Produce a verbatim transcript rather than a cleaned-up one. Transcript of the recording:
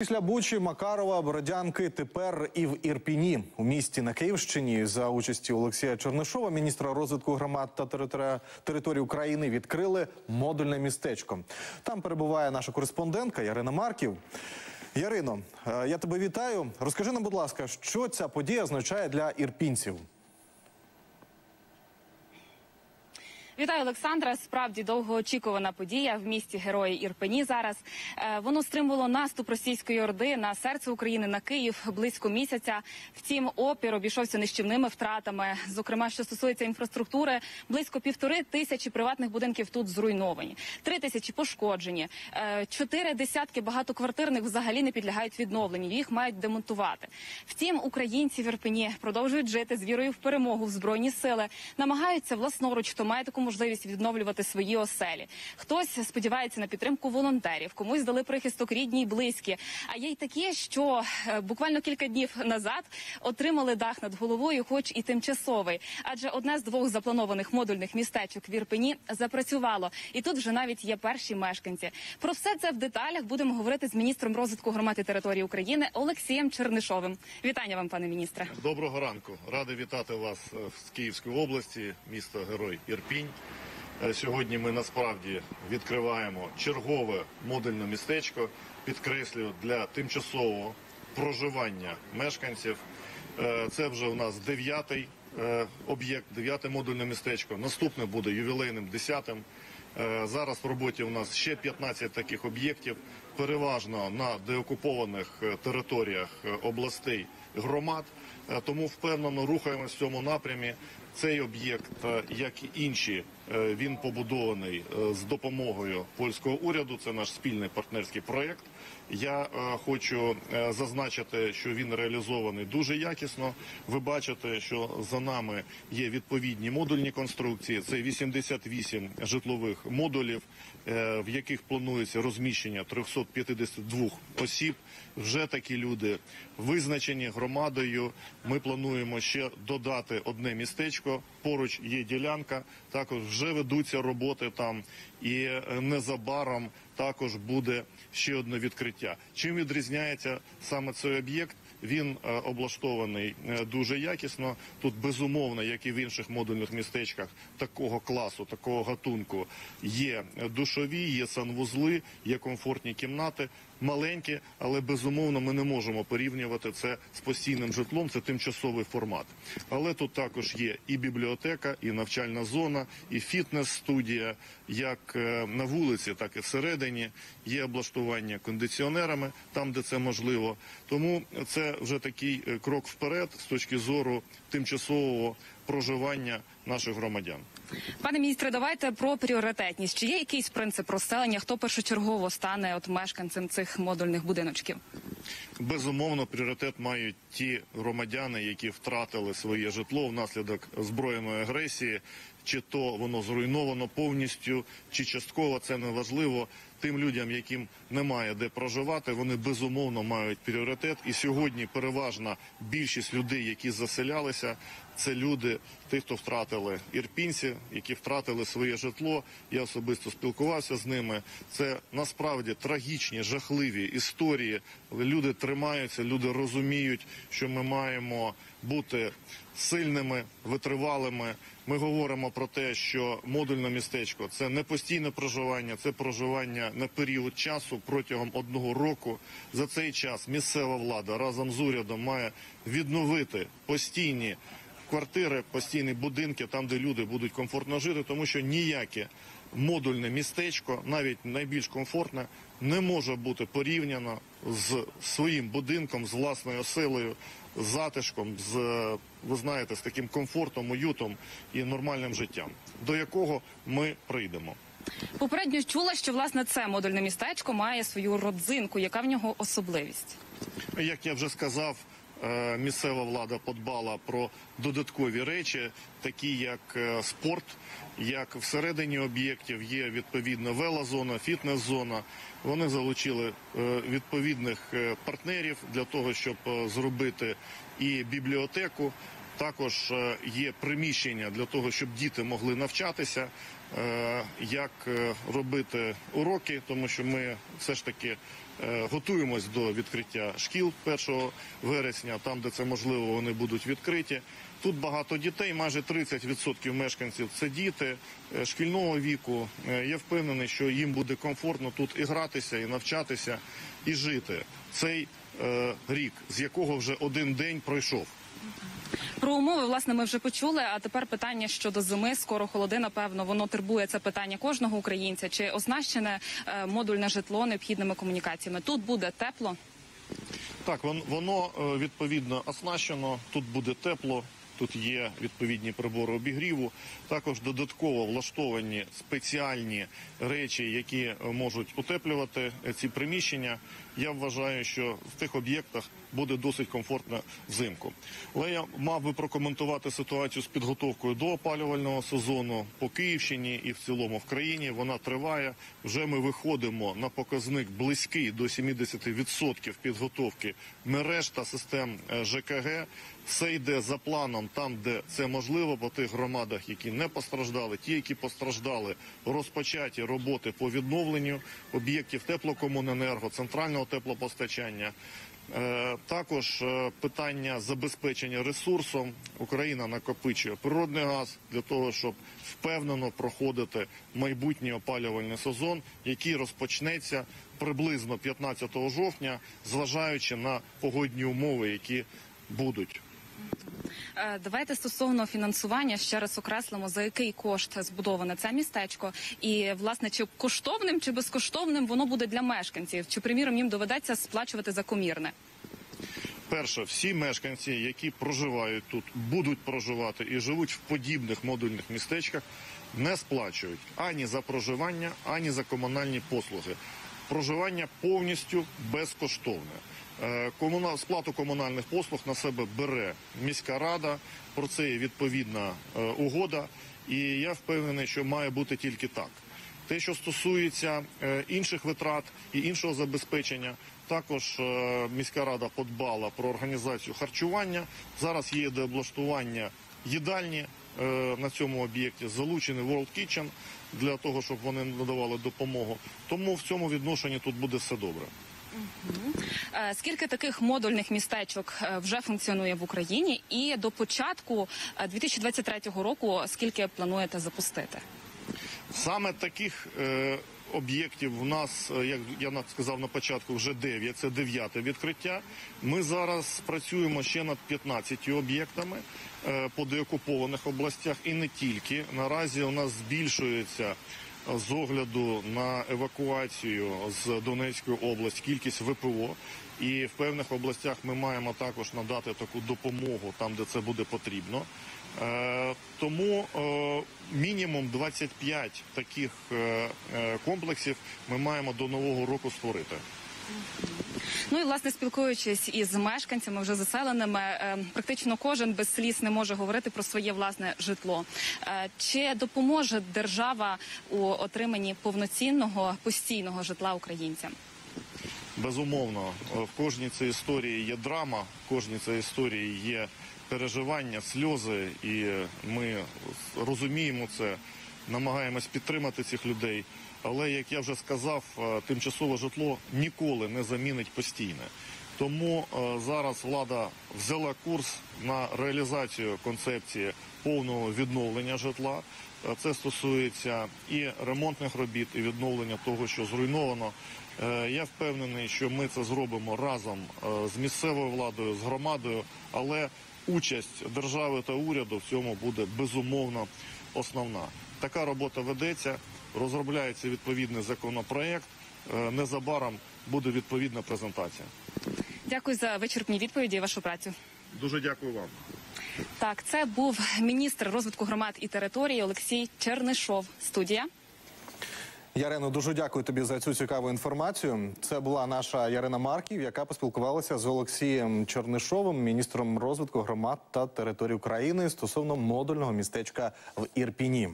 Після Бучі, Макарова, Бородянки тепер і в Ірпіні. У місті на Київщині за участі Олексія Чернишова, міністра розвитку громад та території, території України, відкрили модульне містечко. Там перебуває наша кореспондентка Ярина Марків. Ярино, я тебе вітаю. Розкажи нам, будь ласка, що ця подія означає для ірпінців? Вітаю, Олександра. Справді довгоочікувана подія в місті Герої Ірпені зараз. Воно стримувало наступ російської орди на серце України, на Київ близько місяця. Втім, опір обійшовся нищівними втратами. Зокрема, що стосується інфраструктури, близько півтори тисячі приватних будинків тут зруйновані, три тисячі пошкоджені, чотири десятки багатоквартирних взагалі не підлягають відновленню, їх мають демонтувати. Втім, українці в Ірпені продовжують жити з вірою в перемогу в Збройні сили, намагаються власноруч, то має таку можливість відновлювати свої оселі. Хтось сподівається на підтримку волонтерів, комусь дали прихисток рідні й близькі. А є й такі, що буквально кілька днів назад отримали дах над головою, хоч і тимчасовий. Адже одне з двох запланованих модульних містечок в Ірпені запрацювало. І тут вже навіть є перші мешканці. Про все це в деталях будемо говорити з міністром розвитку громад і території України Олексієм Чернишовим. Вітання вам, пане міністре. Доброго ранку. Радий вітати вас з Київської області, місто Герой Ірпінь. Сьогодні ми насправді відкриваємо чергове модульне містечко, підкреслюю, для тимчасового проживання мешканців. Це вже у нас дев'ятий об'єкт, дев'яте модульне містечко. Наступне буде ювілейним десятим. Зараз в роботі у нас ще п'ятнадцять таких об'єктів, переважно на деокупованих територіях областей, громад. Тому впевнено рухаємось в цьому напрямі. Цей об'єкт, як і інші, він побудований з допомогою польського уряду. Це наш спільний партнерський проєкт. Я хочу зазначити, що він реалізований дуже якісно. Ви бачите, що за нами є відповідні модульні конструкції. Це вісімдесят вісім житлових модулів, в яких планується розміщення трьохсот п'ятдесяти двох осіб. Вже такі люди визначені громадою. Ми плануємо ще додати одне містечко. Поруч є ділянка. Також вже ведуться роботи там. І незабаром також буде ще одне відкриття. Чим відрізняється саме цей об'єкт? Він облаштований дуже якісно. Тут, безумовно, як і в інших модульних містечках такого класу, такого гатунку, є душові, є санвузли, є комфортні кімнати, маленькі, але, безумовно, ми не можемо порівнювати це з постійним житлом, це тимчасовий формат. Але тут також є і бібліотека, і навчальна зона, і фітнес-студія, як на вулиці, так і всередині, є облаштування кондиціонерами, там, де це можливо. Тому це вже такий крок вперед з точки зору тимчасового проживання наших громадян. Пане міністре, давайте про пріоритетність. Чи є якийсь принцип розселення? Хто першочергово стане от мешканцем цих модульних будиночків? Безумовно, пріоритет мають ті громадяни, які втратили своє житло внаслідок збройної агресії. Чи то воно зруйновано повністю, чи частково, це не важливо. Тим людям, яким немає де проживати, вони безумовно мають пріоритет. І сьогодні переважна більшість людей, які заселялися, це люди, тих, хто втратили, ірпінці, які втратили своє житло. Я особисто спілкувався з ними. Це насправді трагічні, жахливі історії. Люди тримаються, люди розуміють, що ми маємо бути сильними, витривалими. Ми говоримо про те, що модульне містечко – це не постійне проживання, це проживання на період часу протягом одного року. За цей час місцева влада разом з урядом має відновити постійні квартири, постійні будинки, там, де люди будуть комфортно жити, тому що ніяке модульне містечко, навіть найбільш комфортне, не може бути порівняно з своїм будинком, з власною оселею, з затишком, з, ви знаєте, з таким комфортом, уютом і нормальним життям, до якого ми прийдемо. Попередньо чула, що, власне, це модульне містечко має свою родзинку. Яка в нього особливість? Як я вже сказав, місцева влада подбала про додаткові речі, такі як спорт, як всередині об'єктів є відповідна велозона, фітнес-зона. Вони залучили відповідних партнерів для того, щоб зробити і бібліотеку. Також є приміщення для того, щоб діти могли навчатися, як робити уроки, тому що ми все ж таки Готуємось до відкриття шкіл першого вересня, там, де це можливо, вони будуть відкриті. Тут багато дітей, майже тридцять відсотків мешканців – це діти шкільного віку. Я впевнений, що їм буде комфортно тут і гратися, і навчатися, і жити. Цей е, рік, з якого вже один день пройшов. Про умови, власне, ми вже почули, а тепер питання щодо зими. Скоро холоди, напевно, воно турбує, це питання кожного українця. Чи оснащене е, модульне житло необхідними комунікаціями? Тут буде тепло? Так, воно відповідно оснащено, тут буде тепло. Тут є відповідні прибори обігріву, також додатково влаштовані спеціальні речі, які можуть утеплювати ці приміщення. Я вважаю, що в тих об'єктах буде досить комфортно взимку. Але я мав би прокоментувати ситуацію з підготовкою до опалювального сезону по Київщині і в цілому в країні. Вона триває. Вже ми виходимо на показник близький до сімдесяти відсотків підготовки мереж та систем ЖКГ. Все йде за планом там, де це можливо, по тих громадах, які не постраждали. Ті, які постраждали, розпочаті роботи по відновленню об'єктів теплокомуненерго, центрального теплопостачання. Також питання забезпечення ресурсом. Україна накопичує природний газ для того, щоб впевнено проходити майбутній опалювальний сезон, який розпочнеться приблизно п'ятнадцятого жовтня, зважаючи на погодні умови, які будуть. Давайте стосовно фінансування ще раз окреслимо, за який кошт збудоване це містечко. І, власне, чи коштовним, чи безкоштовним воно буде для мешканців? Чи, приміром, їм доведеться сплачувати за комірне? Перше, всі мешканці, які проживають тут, будуть проживати і живуть в подібних модульних містечках, не сплачують ані за проживання, ані за комунальні послуги. Проживання повністю безкоштовне. Сплату комунальних послуг на себе бере міська рада, про це є відповідна угода, і я впевнений, що має бути тільки так. Те, що стосується інших витрат і іншого забезпечення, також міська рада подбала про організацію харчування. Зараз є дооблаштування їдальні на цьому об'єкті, залучений World Kitchen для того, щоб вони надавали допомогу. Тому в цьому відношенні тут буде все добре. Скільки таких модульних містечок вже функціонує в Україні і до початку дві тисячі двадцять третього року скільки плануєте запустити? Саме таких е, об'єктів в нас, як я сказав на початку, вже дев'ять, це дев'яте відкриття. Ми зараз працюємо ще над п'ятнадцятьма об'єктами е, по деокупованих областях і не тільки. Наразі у нас збільшується з огляду на евакуацію з Донецької області кількість ВПО, і в певних областях ми маємо також надати таку допомогу там, де це буде потрібно. Е, тому е, мінімум двадцять п'ять таких е, комплексів ми маємо до Нового року створити. Ну і, власне, спілкуючись із мешканцями, вже заселеними, практично кожен без сліз не може говорити про своє власне житло. Чи допоможе держава у отриманні повноцінного, постійного житла українцям? Безумовно. В кожній цій історії є драма, в кожній цій історії є переживання, сльози, і ми розуміємо це, намагаємось підтримати цих людей. Але, як я вже сказав, тимчасове житло ніколи не замінить постійне. Тому зараз влада взяла курс на реалізацію концепції повного відновлення житла. Це стосується і ремонтних робіт, і відновлення того, що зруйновано. Я впевнений, що ми це зробимо разом з місцевою владою, з громадою, але участь держави та уряду в цьому буде безумовно основна. Така робота ведеться. Розробляється відповідний законопроєкт. Незабаром буде відповідна презентація. Дякую за вичерпні відповіді і вашу працю. Дуже дякую вам. Так, це був міністр розвитку громад і територій Олексій Чернишов. Студія. Ярино, дуже дякую тобі за цю цікаву інформацію. Це була наша Ярина Марків, яка поспілкувалася з Олексієм Чернишовим, міністром розвитку громад та територій України стосовно модульного містечка в Ірпіні.